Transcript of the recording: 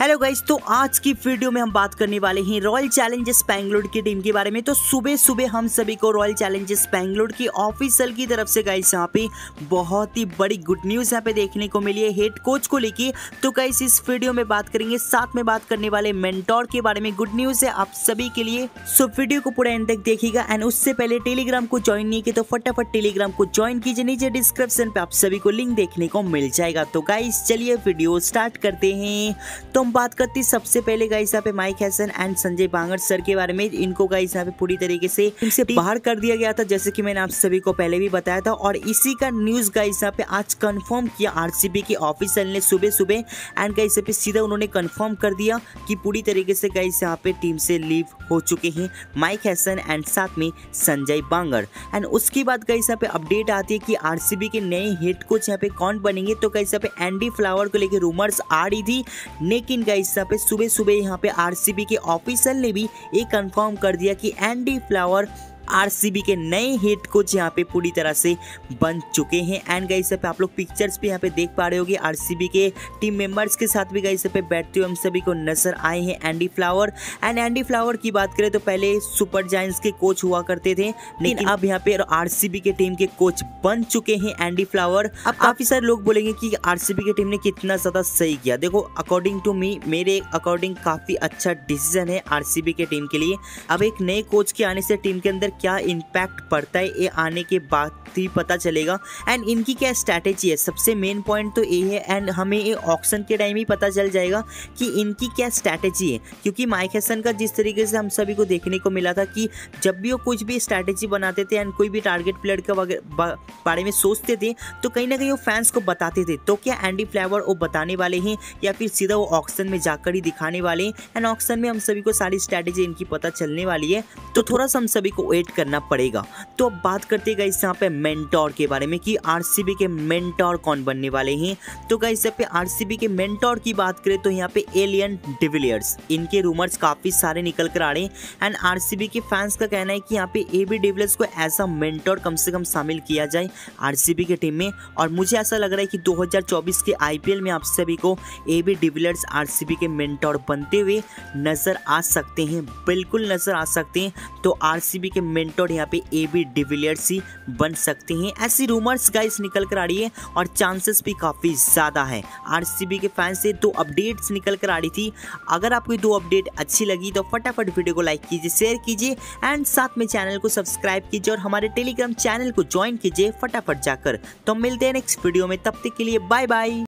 Hello guys, तो आज की वीडियो में हम बात करने वाले हैं रॉयल चैलेंजर्स बैंगलोर की टीम के बारे में। तो सुबह सुबह हम सभी को रॉयल चैलेंजर्स बैंगलोर की ऑफिशियल की तरफ से गाइस यहाँ पे बहुत ही बड़ी गुड न्यूज़ यहाँ पे देखने को मिली है हेड कोच को लेके। तो गाइस इस वीडियो में बात करेंगे, साथ में बात करने वाले मेंटोर के बारे में। गुड न्यूज़ है आप सभी के लिए, सो वीडियो को पूरा एंड तक देखिएगा। एंड उससे पहले टेलीग्राम को ज्वाइन नहीं किया तो फटाफट टेलीग्राम को ज्वाइन कीजिए, नीचे डिस्क्रिप्शन पे आप सभी को लिंक देखने को मिल जाएगा। तो गाइस चलिए वीडियो स्टार्ट करते हैं। तो बात करती सबसे पहले गाइस यहाँ पे Mike Hesson and Sanjay Bangar sir के बारे में। इनको गाइस यहाँ पे पूरी तरीके से इनसे बाहर कर दिया गया था, जैसे कि मैंने आप सभी को पहले भी बताया था। और इसी का न्यूज गाइस यहाँ पे आज कंफर्म किया आरसीबी के ऑफिसर ने सुबह सुबह। एंड गाइस यहाँ पे सीधा उन्होंने कंफर्म कर दिया कि पूरी तरीके से गाइस यहाँ पे टीम से लीव हो चुके हैं माइक हेसन एंड साथ में संजय बांगर। एंड उसके बाद गाइस यहाँ पे अपडेट आती है कि आरसीबी के नए हेड कोच यहाँ पे कौन बनेंगे। तो गाइस यहाँ पे एंडी फ्लावर को लेकर रूमर्स आ रही थी, लेकिन गाइस यहाँ पे सुबह सुबह यहाँ पे आरसीबी के ऑफिशियल ने भी ये कंफर्म कर दिया कि एंडी फ्लावर आरसीबी के नए हेड कोच यहाँ पे पूरी तरह से बन चुके हैं। एंड गाइस यहाँ पे आप लोग पिक्चर्स भी यहाँ पे देख पा रहे होंगे, आरसीबी के टीम मेंबर्स के साथ भी गाइस यहाँ पे बैठते हुए हम सभी को नजर आए हैं Andy Flower. And Andy Flower की बात करें तो पहले सुपर जायंट्स के कोच हुआ करते थे, लेकिन अब यहाँ पे आरसीबी के टीम के कोच बन चुके हैं एंडी फ्लावर। अब काफी सारे लोग बोलेंगे कि आरसीबी की टीम ने कितना ज्यादा सही किया। देखो अकॉर्डिंग टू मी, मेरे अकॉर्डिंग काफी अच्छा डिसीजन है आरसीबी के टीम के लिए। अब एक नए कोच के आने से टीम के अंदर क्या इम्पैक्ट पड़ता है ये आने के बाद ही पता चलेगा। एंड इनकी क्या स्ट्रैटेजी है, सबसे मेन पॉइंट तो ये है। एंड हमें ये ऑक्शन के टाइम ही पता चल जाएगा कि इनकी क्या स्ट्रैटेजी है, क्योंकि माइक हेसन का जिस तरीके से हम सभी को देखने को मिला था कि जब भी वो कुछ भी स्ट्रैटेजी बनाते थे एंड कोई भी टारगेट प्लेयर के बारे में सोचते थे तो कहीं ना कहीं वो फैंस को बताते थे। तो क्या एंडी फ्लावर वो बताने वाले हैं या फिर सीधा वो ऑक्शन में जाकर ही दिखाने वाले हैं? एंड ऑक्शन में हम सभी को सारी स्ट्रैटेजी इनकी पता चलने वाली है, तो थोड़ा सा हम सभी को वेट करना पड़ेगा। तो अब बात करते हैं इस यहाँ पे मेंटोर के बारे में कि आरसीबी के मेंटोर कौन बनने वाले हैं। तो गाइस यहाँ पे आरसीबी के मेंटोर की बात करें तो यहाँ पे एलियन डिविलियर्स, इनके रूमर्स काफ़ी सारे निकल कर आ रहे हैं। एंड आरसीबी के फैंस का कहना है कि यहाँ पे एबी डिविलियर्स को एज अ मेंटोर कम से कम शामिल किया जाए आरसीबी के टीम में। और मुझे ऐसा लग रहा है कि 2024 के IPL में आप सभी को एबी डिविलियर्स आरसीबी के मेंटोर बनते हुए नज़र आ सकते हैं, बिल्कुल नज़र आ सकते हैं। तो आरसीबी के मेंटोर यहाँ पे एबी डिविलियर्स ही बन सकते हैं, ऐसी रूमर्स गाइस निकल कर आ रही है और चांसेस भी काफ़ी ज़्यादा है। आरसीबी के फैंस से 2 अपडेट्स निकल कर आ रही थी। अगर आपको 2 अपडेट अच्छी लगी तो फटाफट वीडियो को लाइक कीजिए, शेयर कीजिए एंड साथ में चैनल को सब्सक्राइब कीजिए और हमारे टेलीग्राम चैनल को ज्वाइन कीजिए फटाफट जाकर। तो मिलते हैं नेक्स्ट वीडियो में, तब तक के लिए बाय बाय।